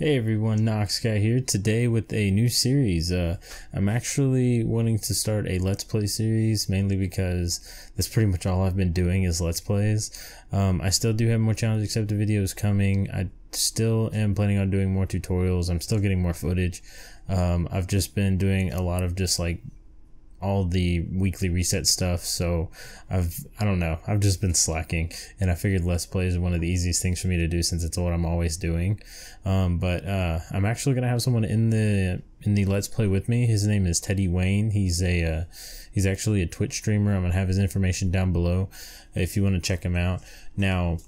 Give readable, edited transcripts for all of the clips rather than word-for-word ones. Hey everyone, KnoxGuy here, today with a new series. I'm actually wanting to start a Let's Play series, mainly because that's pretty much all I've been doing is Let's Plays. I still do have more Challenge Accepted videos coming. I still am planning on doing more tutorials. I'm still getting more footage. I've just been doing a lot of just like all the weekly reset stuff, so I don't know, I've just been slacking, and I figured Let's Play is one of the easiest things for me to do since it's what I'm always doing. I'm actually gonna have someone in the Let's Play with me. His name is Teddy Wayne. He's a he's actually a Twitch streamer. I'm gonna have his information down below if you want to check him out. Now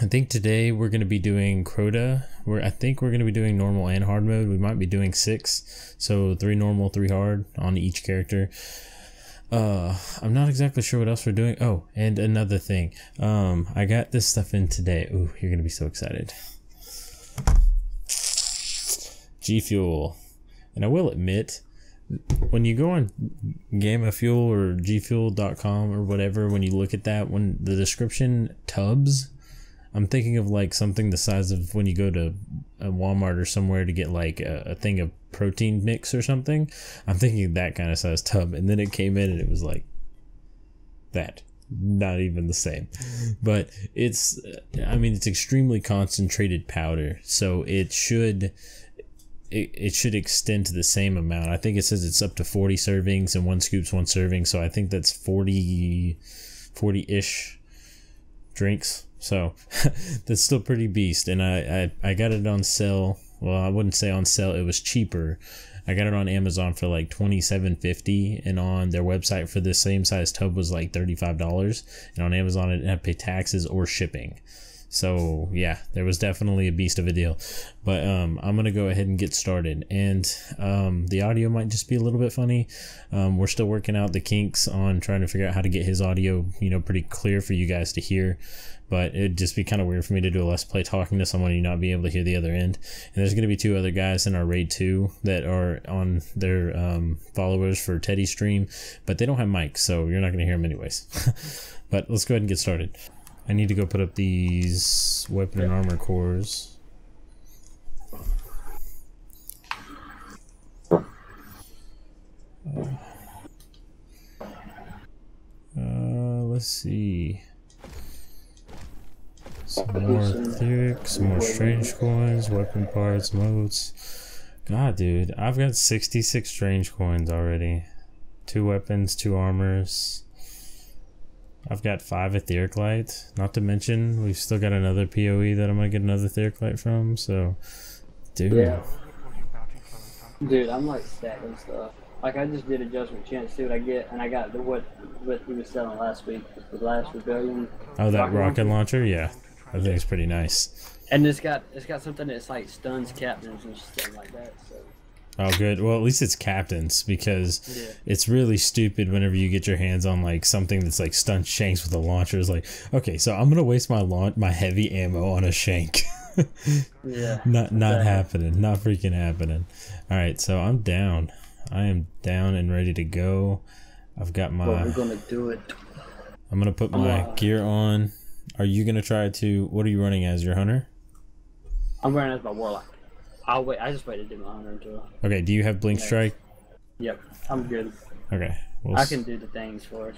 I think today we're going to be doing Crota. I think we're going to be doing normal and hard mode. We might be doing 6, so 3 normal, 3 hard on each character. I'm not exactly sure what else we're doing. Oh, and another thing. I got this stuff in today. Ooh, you're going to be so excited. G Fuel. And I will admit, when you go on Game of Fuel or gfuel.com or whatever, when you look at that, when the description tubs, I'm thinking of like something the size of when you go to a Walmart or somewhere to get like a thing of protein mix or something. I'm thinking of that kind of size tub, and then it came in and it was like that. Not even the same, but it's, I mean, it's extremely concentrated powder, so it should it should extend to the same amount. I think it says it's up to 40 servings and 1 scoop's 1 serving, so I think that's 40-ish drinks. So that's still pretty beast, and I got it on sale. Well, I wouldn't say on sale, it was cheaper. I got it on Amazon for like $27.50, and on their website for this same size tub was like $35, and on Amazon I didn't have to pay taxes or shipping. So yeah, there was definitely a beast of a deal. But I'm gonna go ahead and get started, and the audio might just be a little bit funny. We're still working out the kinks on trying to figure out how to get his audio, you know, pretty clear for you guys to hear, but it'd just be kind of weird for me to do a Let's Play talking to someone and you not be able to hear the other end. And there's gonna be 2 other guys in our raid 2 that are on their followers for Teddy's stream, but they don't have mics, so you're not gonna hear them anyways. But let's go ahead and get started. I need to go put up these weapon and armor cores. Let's see. Some more etheric, some more strange coins, weapon parts, motes. God, dude, I've got 66 strange coins already. 2 weapons, 2 armors. I've got 5 Etheric Light, not to mention we've still got another POE that I'm gonna get another Etheric Light from, so dude. Yeah. Dude, I'm like stacking stuff. Like I just did adjustment chance, see what I get, and I got the what he was selling last week, the Glass Rebellion. Oh, that rocket launcher? Yeah. I think it's pretty nice. And it's got something that's like stuns captains and stuff like that, so. Oh, good. Well, at least it's captains, because it's really stupid whenever you get your hands on like something that's like stun shanks with a launcher. It's like, okay, so I'm gonna waste my heavy ammo on a shank. Yeah. Not happening. Not freaking happening. All right, so I'm down. I am down and ready to go. I've got my. Well, we're gonna do it. I'm gonna put my gear on. Are you gonna try to? What are you running as? Your hunter? I'm running as my warlock. I'll wait. I just waited to do my honor until. Okay. Do you have blink strike? Yep. I'm good. Okay. Well, I can do the things for us.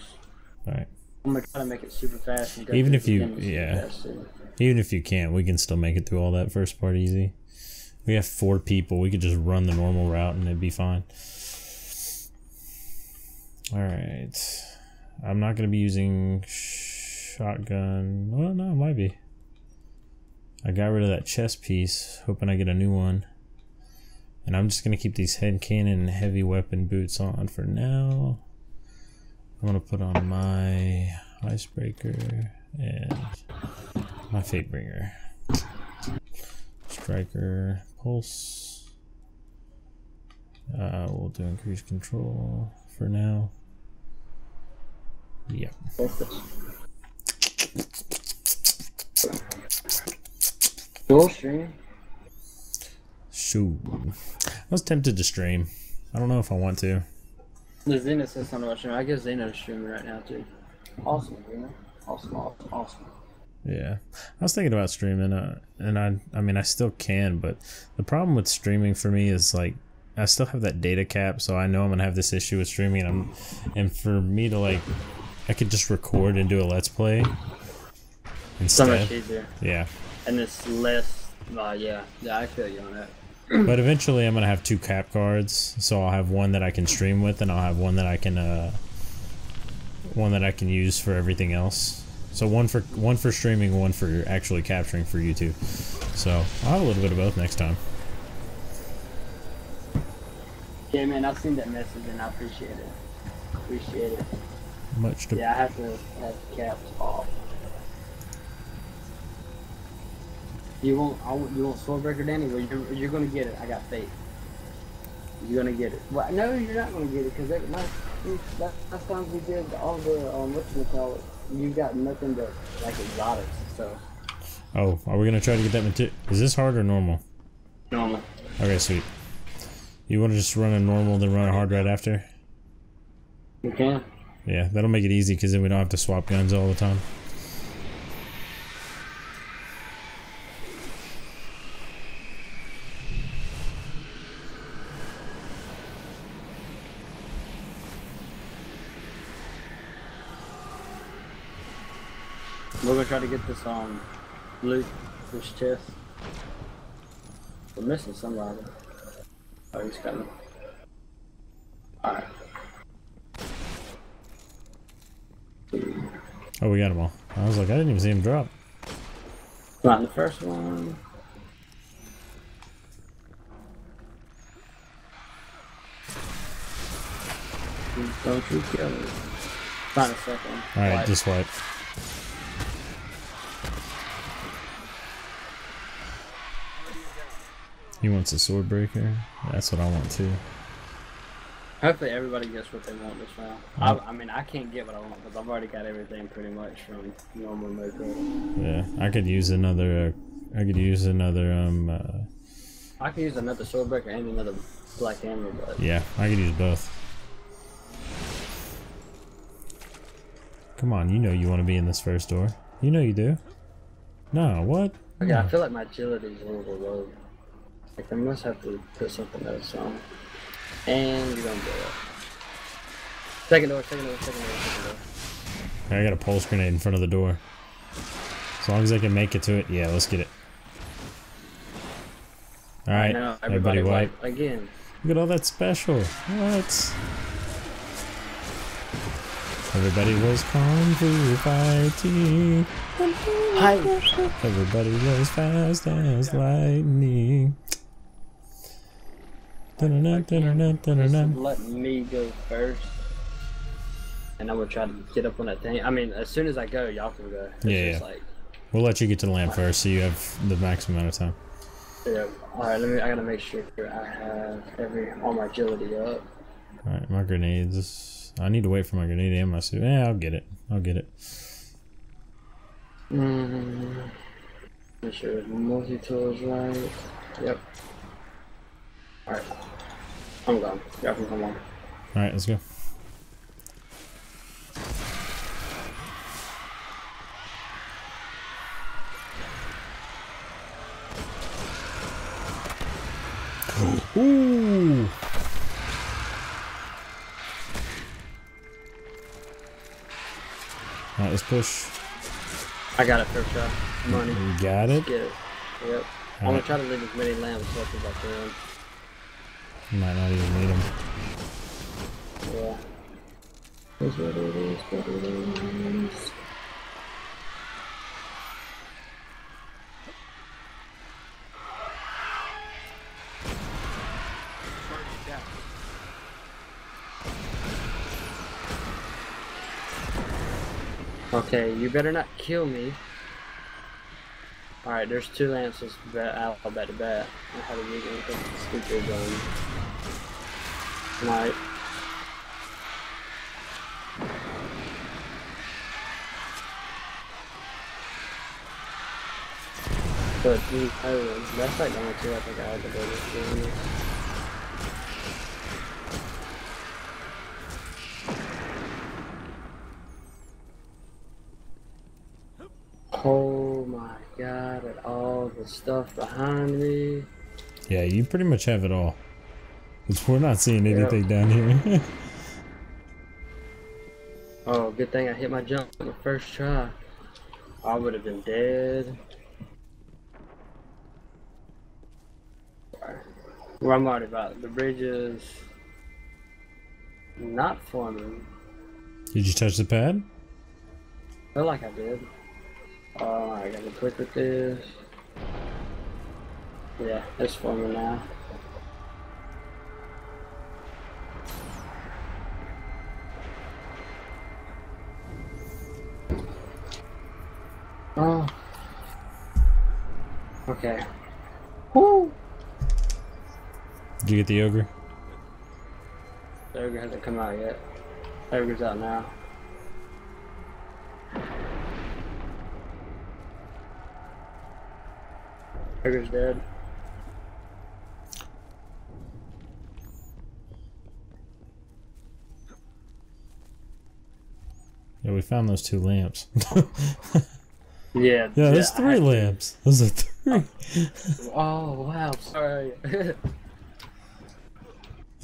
All right. I'm gonna try to make it super fast. And even if you, yeah. Even if you can't, we can still make it through all that first part easy. We have 4 people. We could just run the normal route and it'd be fine. All right. I'm not gonna be using shotgun. Well, no, it might be. I got rid of that chest piece, hoping I get a new one. And I'm just gonna keep these head cannon and heavy weapon boots on for now. I'm gonna put on my Icebreaker and my Fatebringer. Striker, Pulse. We'll do increased control for now. Yep. Cool stream. Shoot. I was tempted to stream. I don't know if I want to. Xena says something about streaming. I guess Xena is streaming right now too. Awesome, Xena. Awesome. Yeah, I was thinking about streaming, and I mean, I still can, but the problem with streaming for me is like I still have that data cap, so I know I'm gonna have this issue with streaming. And for me to like, I could just record and do a let's play instead. So much easier. Yeah. And it's less. Yeah, I feel you on that. But eventually, I'm gonna have two cap cards, so I'll have one that I can stream with, and I'll have one that I can use for everything else. So one for streaming, one for actually capturing for YouTube. So I'll have a little bit of both next time. Yeah, man, I've seen that message and I appreciate it. Much to yeah, I have to have caps off. You want Sword Breaker, Danny? Well, you're gonna get it. I got faith. You're gonna get it. Well, no, you're not gonna get it because last time we did all the whatchamacallit, you got nothing but like exotics. So. Oh, are we gonna try to get that material? Is this hard or normal? Normal. Okay, sweet. You want to just run a normal, then run a hard right after? You can. Yeah, that'll make it easy because then we don't have to swap guns all the time. We're gonna try to get this loot, this chest. We're missing somebody. Oh, he's coming. Alright. Oh, we got him all. I was like, I didn't even see him drop. Not in the first one. Don't you kill me. Not in the second one. Alright, just wipe. He wants a Sword Breaker. That's what I want too. Hopefully everybody gets what they want this round. I mean, I can't get what I want because I've already got everything pretty much from normal mode. Yeah, I could use another. I could use another Sword Breaker and another Black Hammer. But yeah, I could use both. Come on, you know you want to be in this first door. You know you do. No, what? Okay, I feel like my agility's a little low. I must have to put something else on. And you're gonna do it. Second door. I got a pulse grenade in front of the door. As long as I can make it to it, yeah, let's get it. Alright, everybody wipe. Again. Look at all that special. What? Everybody was kung fu fighting. Everybody was fast as lightning. Let me go first, and I will try to get up on that thing. I mean, as soon as I go, y'all can go. It's yeah. Like, we'll let you get to the lamp first, so you have the maximum amount of time. Yeah. All right. I gotta make sure I have all my agility up. All right, my grenades. I need to wait for my grenade and my suit. Yeah, I'll get it. Make sure multi-tools right. Yep. All right. I'm gone. Y'all can come on. All right, let's go. Ooh. All right, let's push. I got it first shot. Money. You got it? Get it. Yep. Right. I'm gonna try to leave as many lamps left as I can. You might not even need them. Yeah. That's what it is, Okay, you better not kill me. Alright, there's two lances out back to back. I had to use anything stupid on night. But these Poland, that's like number two, I think I had to go this game. Oh. with stuff behind me. Yeah, you pretty much have it all. Because we're not seeing anything down here. Oh, good thing I hit my jump on the first try. I would have been dead. Well, I'm worried about it. The bridge is not forming. Did you touch the pad? I feel like I did. Oh, I gotta click with this. Yeah, it's forming now. Oh. Okay. Woo! Did you get the ogre? The ogre hasn't come out yet. The ogre's out now. The ogre's dead. Yeah, we found those two lamps. Yeah. Yeah, there's three lamps. Those are three. Oh wow! Sorry.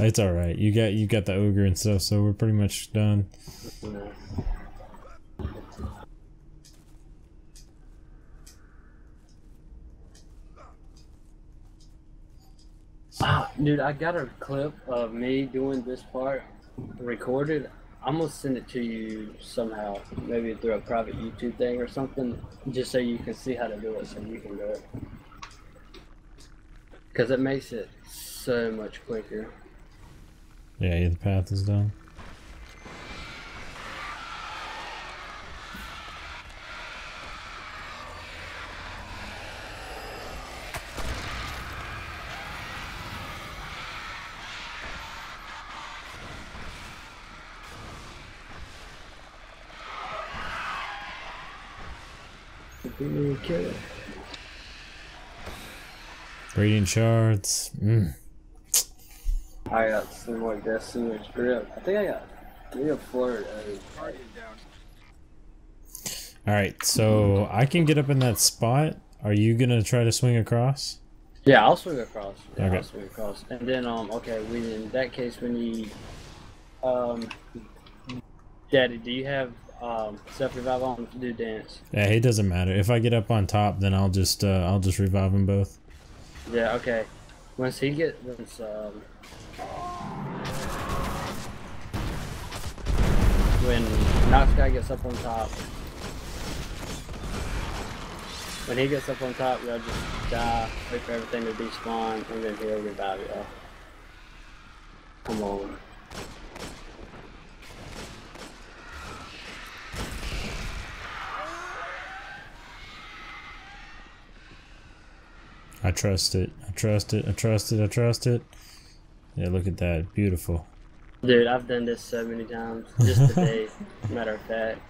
It's all right. You got the ogre and stuff, so we're pretty much done. Ah, dude, I got a clip of me doing this part recorded. I'm gonna send it to you somehow, maybe through a private YouTube thing or something, just so you can see how to do it, so you can do it. Because it makes it so much quicker. Yeah, the path is done. Killer. Radiant shards. I got some more destiny grip. I think I got 3 or 4. Alright, so I can get up in that spot. Are you gonna try to swing across? Yeah, I'll swing across. Yeah, okay. I'll swing across. And then okay, we in that case we need Daddy, do you have self revive on to do dance? Yeah, it doesn't matter. If I get up on top, then I'll just revive them both. Yeah, okay. Once he gets when KnoxGuy gets up on top, when he gets up on top, y'all just die, wait for everything to despawn, and then he'll revive y'all. Come on. I trust it. I trust it. I trust it. I trust it. Yeah, look at that. Beautiful. Dude, I've done this so many times. Just today, matter of fact.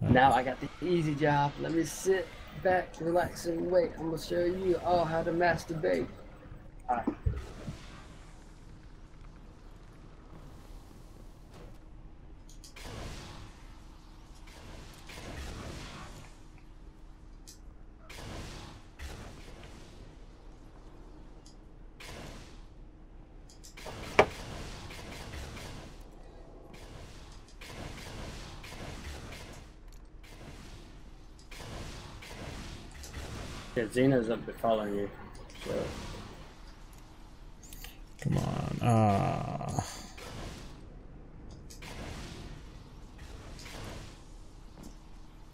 Now I got the easy job. Let me sit back, relax, and wait. I'm going to show you all how to masturbate. All right. Xena's up to following you. So. Come on.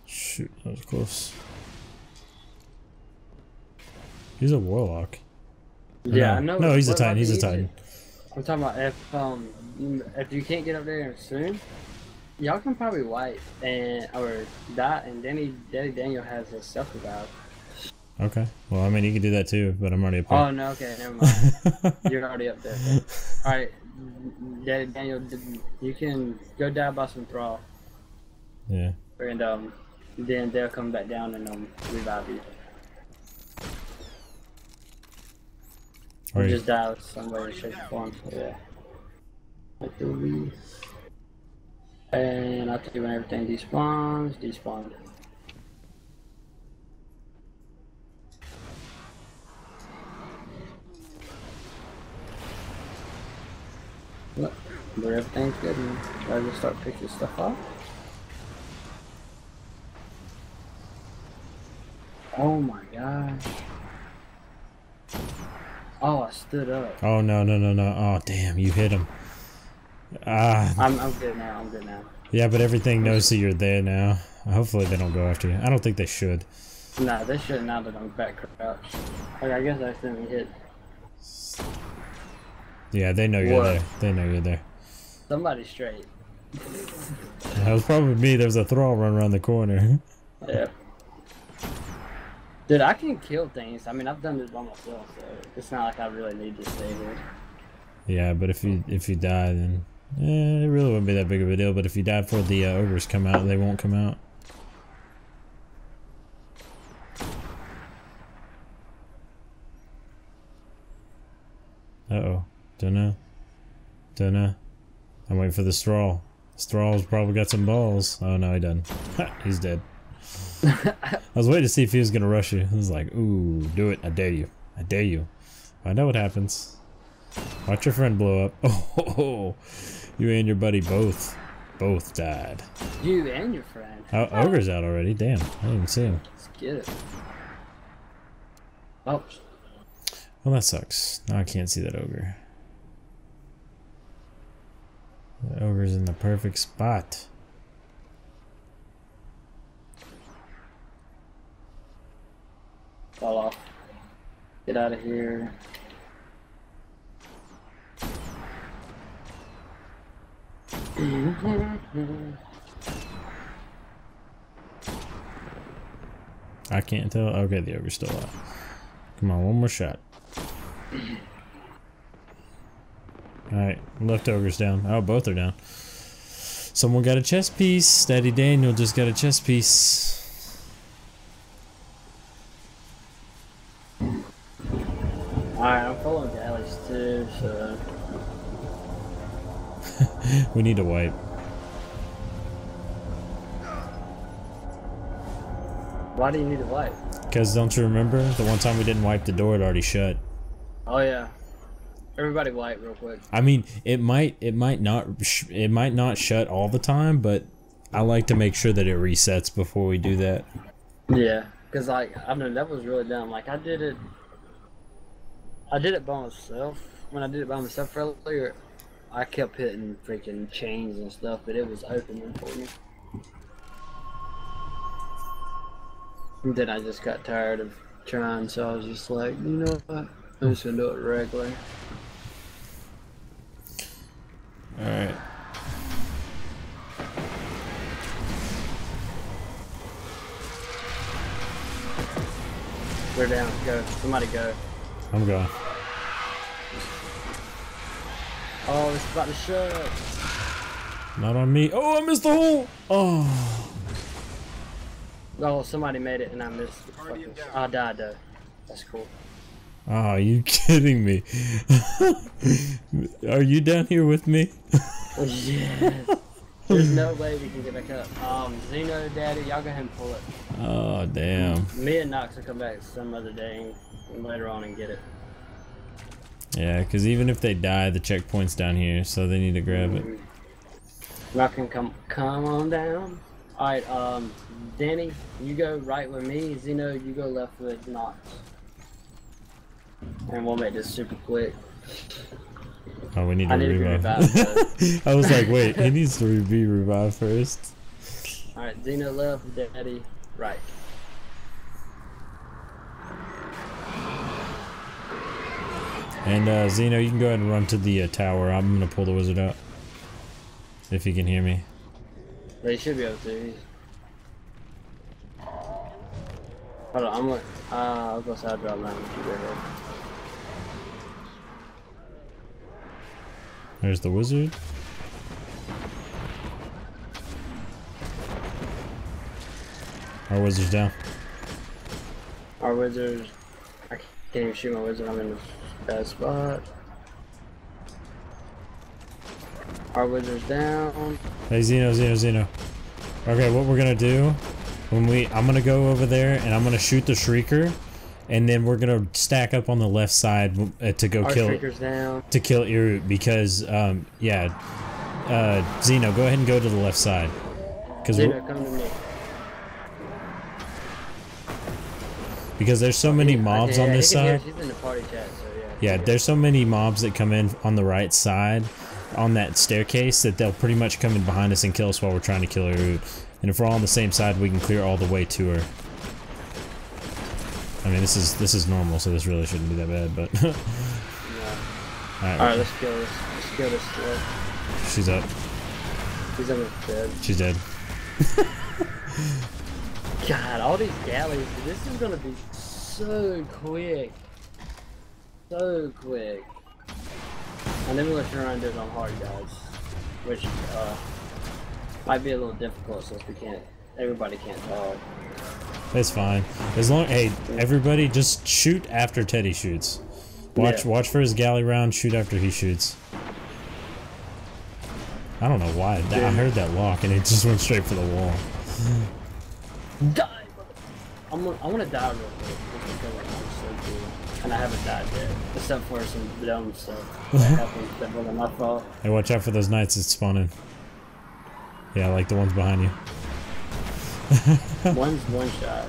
Shoot, that was close. He's a warlock. Yeah, no, I know. No, he's a titan. He's a titan. I'm talking about if you can't get up there soon, y'all can probably wipe and or die. And Daddy Daniel has his self revive. Okay. Well, I mean, you can do that too, but I'm already up there. Oh, no, okay, never mind. You're already up there. Alright, Daddy Daniel, you can go die by some thrall. Yeah. And then they'll come back down and revive you. Or just die with somebody in shape or form. Yeah. Like the Wii. And I'll tell you when everything despawns. Look, but everything's good and I just start picking stuff up. Oh my god. Oh, I stood up. Oh no, no, no, no. Oh damn, you hit him. Ah. I'm good now, I'm good now. Yeah, but everything knows that you're there now. Hopefully they don't go after you. I don't think they should. Nah, they should not have done back crouch. Like, I guess I accidentally hit. Yeah, they know you're there. They know you're there. Somebody straight. That was probably me. There was a thrall run around the corner. Yeah. Dude, I can kill things. I mean, I've done this by myself, so it's not like I really need to stay here. Yeah, but if you die, then it really wouldn't be that big of a deal. But if you die before the ogres come out, they won't come out. Uh oh, dunno. I'm waiting for the straw. Straw's probably got some balls. Oh no, he doesn't. Ha, he's dead. I was waiting to see if he was gonna rush you. I was like, ooh, do it! I dare you! I dare you! I know what happens. Watch your friend blow up. Oh, ho, ho. You and your buddy both died. You and your friend. Oh, ogre's out already. Damn, I didn't even see him. Let's get it. Oh. Well, that sucks. Now I can't see that ogre. The ogre's in the perfect spot. Fall off. Get out of here. I can't tell. Okay, the ogre's still out. Come on, one more shot. Alright, left ogre's down. Oh, both are down. Someone got a chest piece. Daddy Daniel just got a chest piece. Alright, I'm following the alleys too, so... We need to wipe. Why do you need to wipe? Because don't you remember? The one time we didn't wipe the door, it already shut. Oh yeah. Everybody wipe real quick. I mean, it might not shut all the time, but I like to make sure that it resets before we do that. Yeah, because like, I mean, that was really dumb. Like, I did it by myself. When I did it by myself earlier, I kept hitting freaking chains and stuff, but it was opening for me. And then I just got tired of trying, so I was just like, you know what? I'm just gonna do it regularly. Alright. We're down. Go. Somebody go. I'm going. Oh, it's about to shut. Not on me. Oh, I missed the hole. Oh. Oh, somebody made it and I missed the fucking... I died though. That's cool. Oh, are you kidding me? Are you down here with me? Yes. There's no way we can get back up. Zeno, Daddy, y'all go ahead and pull it. Oh, damn. Me and Knox will come back some other day and later on and get it. Yeah, because even if they die, the checkpoint's down here, so they need to grab it. Knox can come on down. Alright, Danny, you go right with me. Zeno, you go left with Knox. And we'll make this super quick. Oh, we need to revive. I was like, wait, he needs to be revived first. Alright, Zeno left, Daddy right. And Zeno, you can go ahead and run to the tower. I'm gonna pull the wizard out. If he can hear me. They should be able to. Hold on, I'm gonna. I'll go side drop line if you go ahead. There's the wizard. Our wizard's down. Our wizard. I can't even shoot my wizard. I'm in the bad spot. Our wizard's down. Hey, Zeno. Okay, what we're gonna do? I'm gonna go over there and I'm gonna shoot the shrieker, and then we're gonna stack up on the left side to go kill Irut, because Zeno, go ahead and go to the left side. Zeno, come to me. Because there's so many mobs on this side. She's in the party chat, so yeah, there's so many mobs that come in on the right side on that staircase that they'll pretty much come in behind us and kill us while we're trying to kill Irut. And if we're all on the same side, we can clear all the way to her. I mean, this is normal, so this really shouldn't be that bad, but no. Alright, let's kill this. Let's kill this girl. She's up. She's almost dead. She's dead. God, all these galleys, this is gonna be so quick. So quick. And then we're gonna try and do it on hard, guys. Which might be a little difficult since we can't everybody can't talk. It's fine. As long, hey, everybody just shoot after Teddy shoots. Watch for his galley round, shoot after he shoots. I don't know why. Dude. I heard that lock and it just went straight for the wall. Die, bro. I wanna die real quick because I'm so cool. And I haven't died yet. Except for some dumb stuff that happened that wasn't my fault. Hey, watch out for those knights that's spawning. Yeah, like the ones behind you. One's one shot.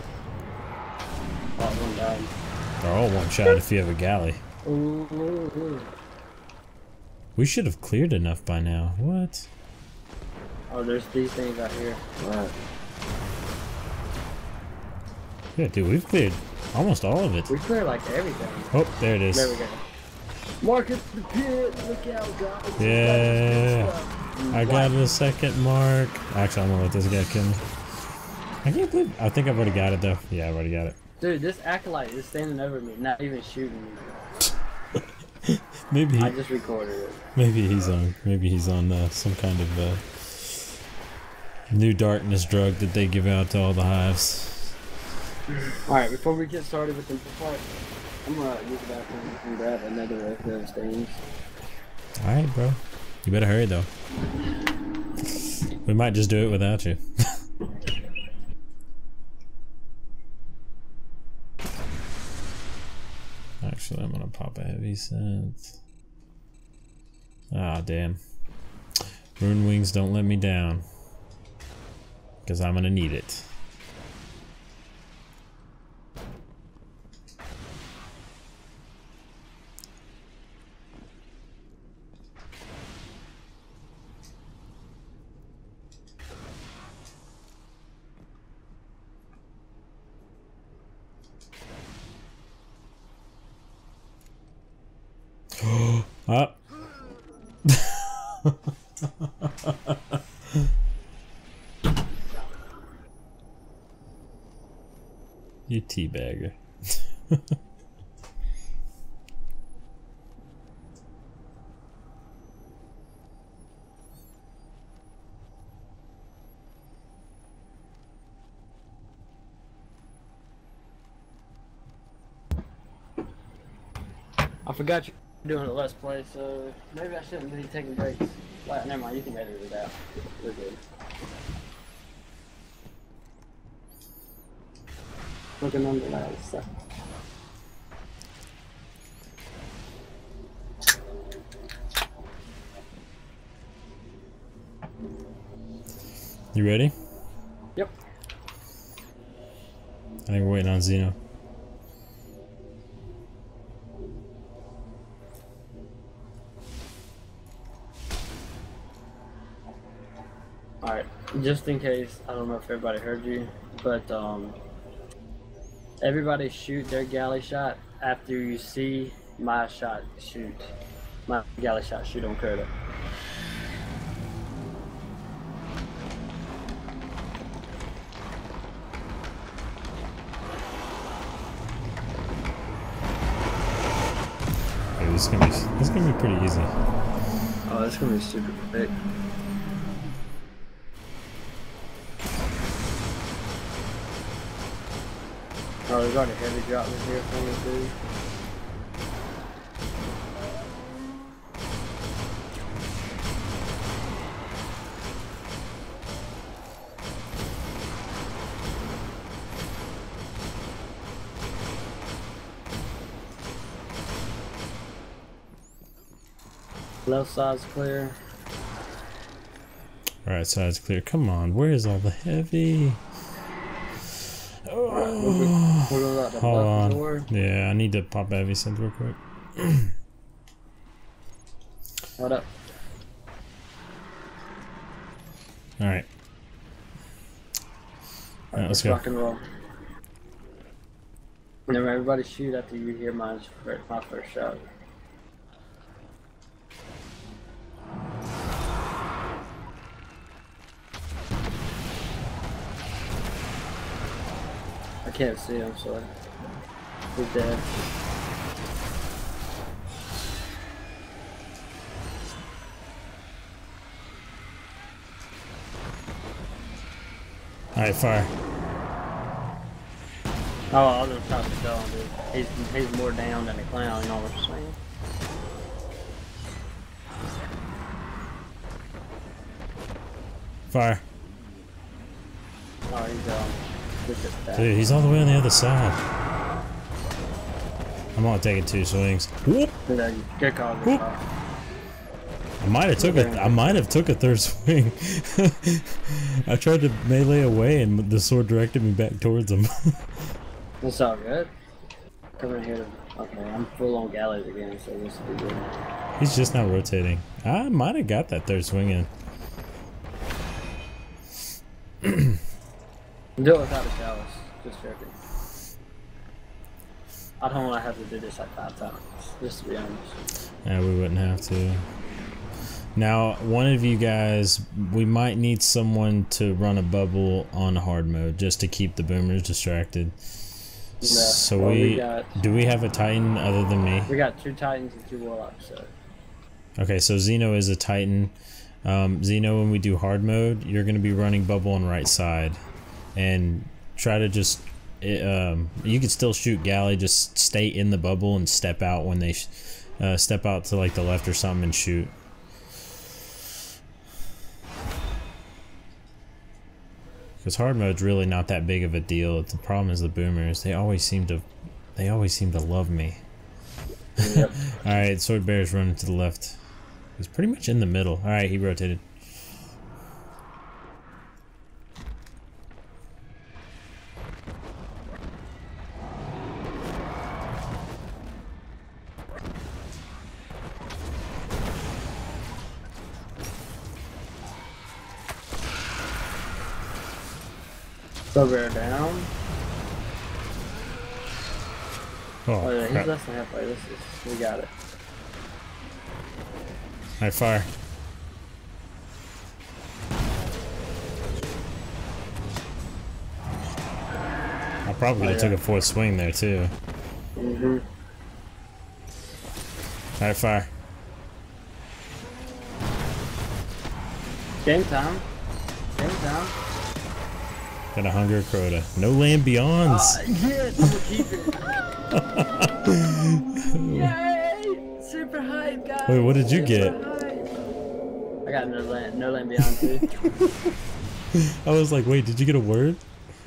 Oh, one died. They're all one shot if you have a galley. Ooh. We should have cleared enough by now. What? Oh, there's these things out here. Wow. Yeah, dude, we've cleared almost all of it. We cleared like everything. Oh, there it is. There we go. Mark it to the pit. Look out, guys. Yeah. I got the second mark. Actually, I'm gonna let this guy kill me. I can't believe I think I've already got it though. Yeah, I've already got it. Dude, this acolyte is standing over me, not even shooting me. Maybe I just recorded it. Maybe he's on some kind of new darkness drug that they give out to all the hives. Alright, before we get started with the part, I'm gonna use the bathroom and grab another of those things. Alright, bro. You better hurry though. We might just do it without you. Actually, I'm gonna pop a heavy synth. Ah, damn. Rune Wings, don't let me down. Because I'm gonna need it. Up. You teabagger. I forgot you. Doing a let's play, so maybe I shouldn't be taking breaks. Well, never mind, you can edit it out. We're good. Looking on the lights. So. You ready? Yep. I think we're waiting on Zeno. Alright, just in case, I don't know if everybody heard you, but everybody shoot their galley shot after you see my shot shoot. My galley shot shoot on Crota. Hey, this is gonna be pretty easy. Oh, that's gonna be super quick. Oh, there's already a heavy drop in here for me, dude. Left side's clear. Right side's clear. Come on, where is all the heavy? Oh. Hold on. Door. Yeah, I need to pop heavy send real quick. What up? All right. All right, let's go. Rock and roll. Remember, everybody shoot after you hear my first shot. I can't see him, so he's dead. Alright, fire. Oh, I'll just try to kill him, dude. He's more down than a clown, you know what I'm saying? Fire. Oh, he's down. Dude, he's all the way on the other side. I'm gonna take it two swings. Whoop! Good call, good call. I might have took a third swing. I tried to melee away, and the sword directed me back towards him. That's all good. Coming here. Okay, I'm full on gallows again, so this will be good. He's just not rotating. I might have got that third swing in. Do it without a chalice, just joking. I don't want to have to do this like 5 times, just to be honest. Yeah, we wouldn't have to. Now, one of you guys, we might need someone to run a bubble on hard mode, just to keep the boomers distracted. Yeah, so well, do we have a titan other than me? We got 2 titans and 2 warlocks, so. Okay, so Zeno is a titan. Zeno, when we do hard mode, you're going to be running bubble on right side. And try to just, you can still shoot galley, just stay in the bubble and step out when they step out to like the left or something and shoot. Because hard mode's really not that big of a deal. The problem is the boomers. They always seem to love me. Yep. All right, sword bear's running to the left. He's pretty much in the middle. All right, he rotated. So we're down. Oh yeah, he's less than halfway. This is, we got it. Alright, fire. I probably took a fourth swing there too. Mhm. Alright, fire. Game time. Game time. Got a Hunger Crota. No Land Beyond. Yes, we'll keep it. Yay! Super hype, guys. Wait, what did you get? I got No Land Beyond too. I was like, wait, did you get a word?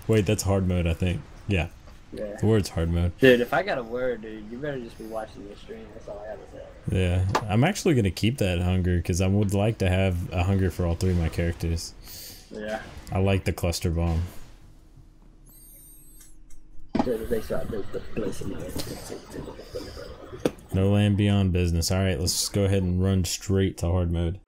Wait, that's hard mode, I think. Yeah. Yeah. The word's hard mode. Dude, if I got a word, dude, you better just be watching the stream. That's all I have to say. Yeah, I'm actually gonna keep that Hunger because I would like to have a Hunger for all 3 of my characters. Yeah. I like the cluster bomb. No Land Beyond business. Alright, let's just go ahead and run straight to hard mode.